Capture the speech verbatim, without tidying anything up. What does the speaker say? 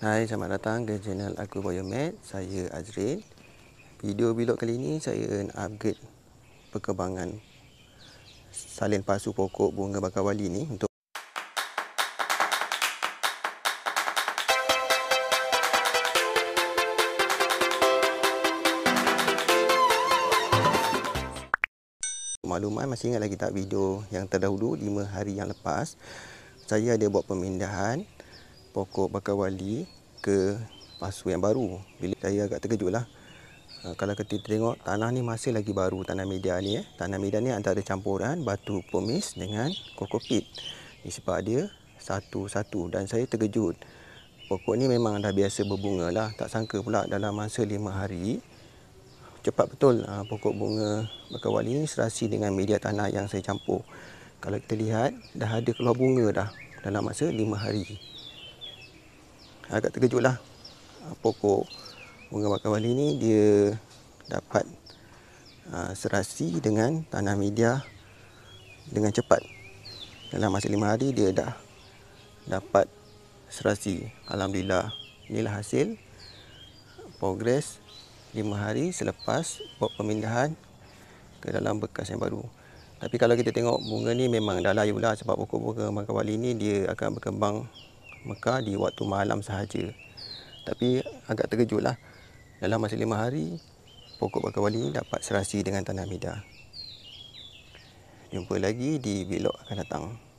Hai, selamat datang ke channel aku Biomed. Saya Azrin. Video vlog kali ini saya nak upgrade perkembangan salin pasu pokok bunga bakawali ni untuk makluman. Masih ingat lagi tak video yang terdahulu lima hari yang lepas saya ada buat pemindahan pokok bakawali ke pasu yang baru. Bila saya agak terkejut lah. Ha, kalau kita tengok tanah ni masih lagi baru, tanah media ni eh. Tanah media ni antara campuran batu pumice dengan kokopit. Ini sebab dia satu-satu dan saya terkejut. Pokok ni memang dah biasa berbunga lah. Tak sangka pula dalam masa lima hari. Cepat betul ha, pokok bunga bakawali ni serasi dengan media tanah yang saya campur. Kalau kita lihat dah ada keluar bunga dah dalam masa lima hari. Agak terkejutlah. Pokok bunga bakawali ni dia dapat aa, serasi dengan tanah media dengan cepat. Dalam masa lima hari dia dah dapat serasi. Alhamdulillah. Inilah hasil progres lima hari selepas buat pemindahan ke dalam bekas yang baru. Tapi kalau kita tengok bunga ni memang dah layu lah, sebab pokok bunga bakawali ni dia akan berkembang mekar di waktu malam sahaja. Tapi agak terkejutlah, dalam masa lima hari pokok bakawali dapat serasi dengan tanah media. Jumpa lagi di vlog akan datang.